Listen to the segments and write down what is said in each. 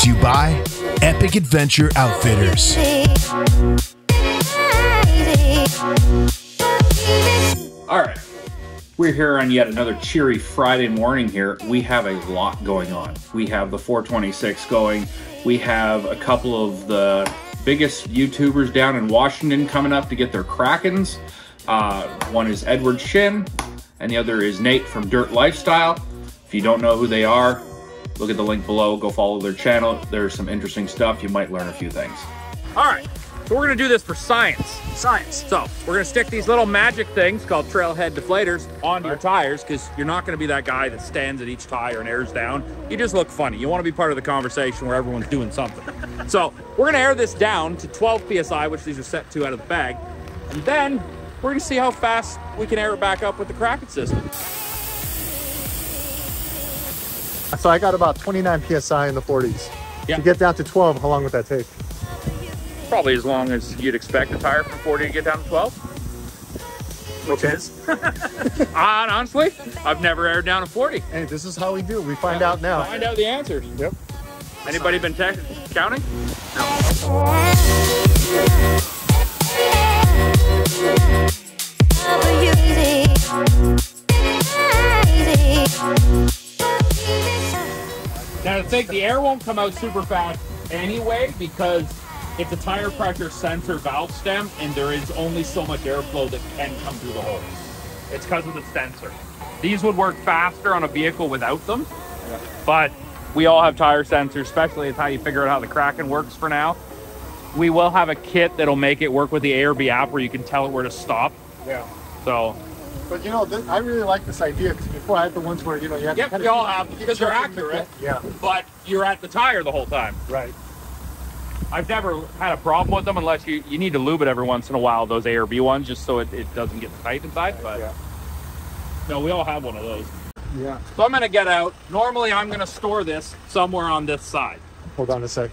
to you by Epic Adventure Outfitters. All right, we're here on yet another cheery Friday morning here. We have a lot going on. We have the 426 going. We have a couple of the biggest YouTubers down in Washington coming up to get their Krakens. One is Edward Shin, and the other is Nate from Dirt Lifestyle. If you don't know who they are, look at the link below, go follow their channel. There's some interesting stuff. You might learn a few things. All right, so we're gonna do this for science. Science. So we're gonna stick these little magic things called trailhead deflators onto your tires, because you're not gonna be that guy that stands at each tire and airs down. You just look funny. You wanna be part of the conversation where everyone's doing something. So we're gonna air this down to 12 PSI, which these are set to out of the bag. And then we're gonna see how fast we can air it back up with the Kraken system. So I got about 29 PSI in the 40s. Yeah. To get down to 12, how long would that take? Probably as long as you'd expect a tire from 40 to get down to 12. Which is? Honestly, I've never aired down to 40. Hey, this is how we do. We find out now. Find out the answers. Yep. Anybody been counting? No. Now to think, the air won't come out super fast anyway, because it's a tire pressure sensor valve stem, and there is only so much airflow that can come through the hole. It's because of the sensor. These would work faster on a vehicle without them, but we all have tire sensors, especially it's how you figure out how the Kraken works for now. We will have a kit that'll make it work with the ARB app where you can tell it where to stop. Yeah. So. But you know, I really like this idea, because before I had the ones where, you know, you had to kind of, all have, because they're accurate, but you're at the tire the whole time. Right. I've never had a problem with them, unless you need to lube it every once in a while, those ARB ones, just so it doesn't get tight inside, but no, we all have one of those. Yeah. So I'm gonna get out. Normally I'm gonna store this somewhere on this side. Hold on a sec.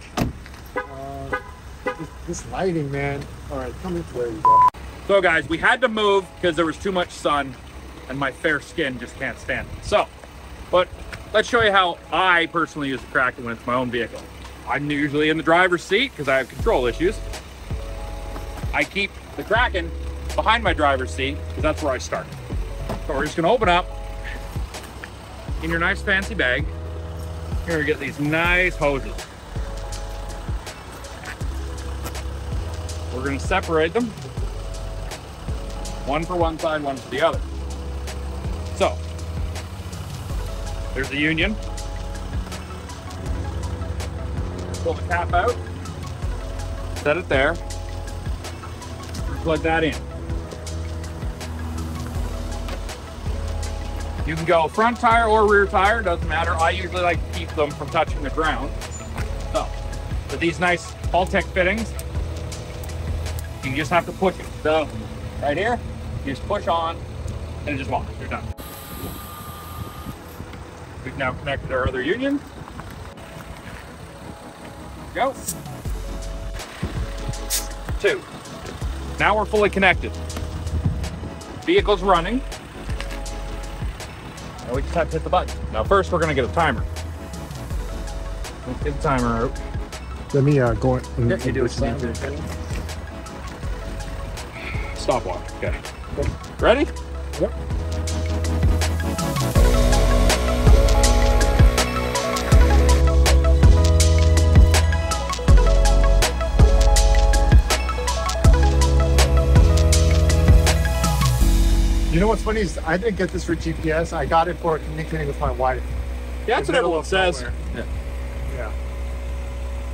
This lighting, man. All right, come this way. So guys, we had to move because there was too much sun and my fair skin just can't stand it. So, but let's show you how I personally use the Kraken when it's my own vehicle. I'm usually in the driver's seat because I have control issues. I keep the Kraken behind my driver's seat because that's where I start. So we're just gonna open up in your nice fancy bag. Here we get these nice hoses. We're gonna separate them. One for one side, one for the other. So, there's the union. Pull the cap out, set it there, plug that in. You can go front tire or rear tire, doesn't matter. I usually like to keep them from touching the ground. So, with these nice Haltec fittings, you just have to push it. So, right here. You just push on and it just walks. You're done. We've now connected our other union. Go. Two. Now we're fully connected. Vehicle's running. Now we just have to hit the button. Now first we're going to get a timer. Let's get the timer out. Let me go in. Here, you do what you need to do. Stopwatch. Okay. Ready? Yep. You know what's funny is I didn't get this for GPS. I got it for communicating with my wife. Yeah, that's what everyone says. Yeah. Yeah.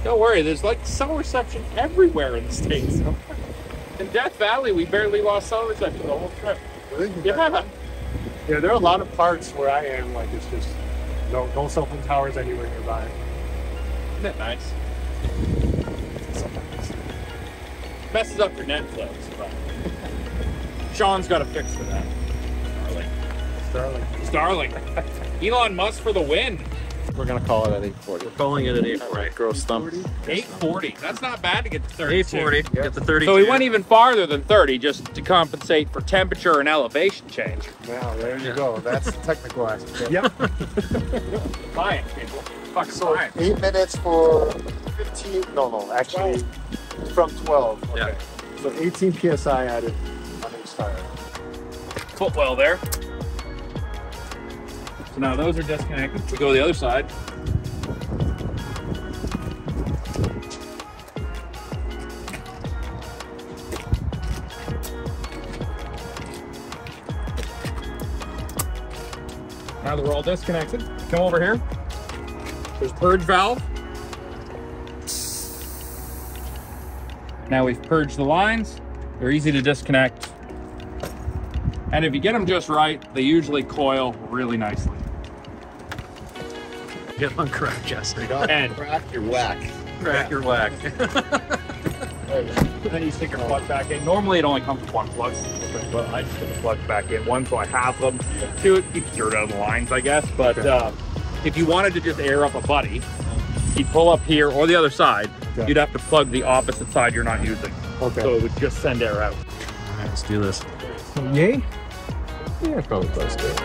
Don't worry. There's like cell reception everywhere in the States. In Death Valley, we barely lost cell reception the whole trip. Really? Yeah, there are a lot of parts where I am, like, it's just no cell phone towers anywhere nearby. Isn't that nice? Sometimes. Messes up your Netflix, but Sean's got a fix for that. Starling. Elon Musk for the win. We're gonna call it at 840. We're calling it at 840. Gross stump. 840. That's not bad to get to 30. 840. Get to 30. So we went even farther than 30 just to compensate for temperature and elevation change. Wow, there you go. That's the technical aspect. Yep. Buy it, people. fucking so time. 8 minutes for 15, no, actually 12. From 12. Okay. Yeah. So 18 PSI added on each tire. Footwell there. So now those are disconnected. We go to the other side. Now that we're all disconnected, come over here. There's purge valve. Now we've purged the lines. They're easy to disconnect. And if you get them just right, they usually coil really nicely. Get on crack, Jess. And crack your whack. Crack your whack. Then you stick your plug back in. Normally it only comes with one plug. But I just put the plugs back in one, so I have them. Two, it keeps dirt out of the lines, I guess. But okay. If you wanted to just air up a buddy, you'd pull up here or the other side. Okay. You'd have to plug the opposite side you're not using. Okay. So it would just send air out. All right, let's do this. Yay? Yeah, probably close to it.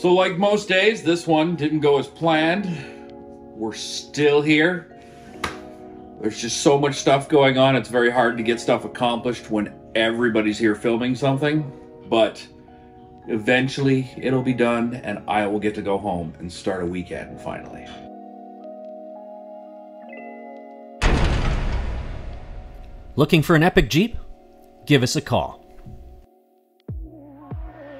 So like most days, this one didn't go as planned. We're still here. There's just so much stuff going on. It's very hard to get stuff accomplished when everybody's here filming something, but eventually it'll be done and I will get to go home and start a weekend finally. Looking for an epic Jeep? Give us a call.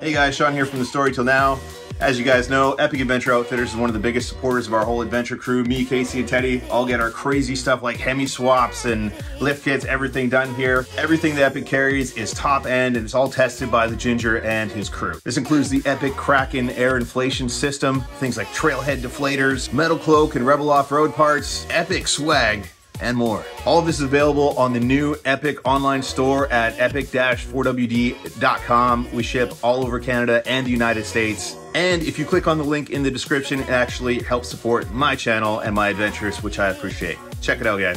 Hey guys, Sean here from The Story Till Now. As you guys know, Epic Adventure Outfitters is one of the biggest supporters of our whole adventure crew. Me, Casey, and Teddy all get our crazy stuff like Hemi swaps and lift kits, everything done here. Everything that Epic carries is top end and it's all tested by the Ginger and his crew. This includes the Epic Kraken air inflation system, things like trailhead deflators, metal cloak and Rebel off-road parts, epic swag, and more. All of this is available on the new Epic online store at epic-4wd.com. We ship all over Canada and the United States. And if you click on the link in the description, it actually helps support my channel and my adventures, which I appreciate. Check it out, guys.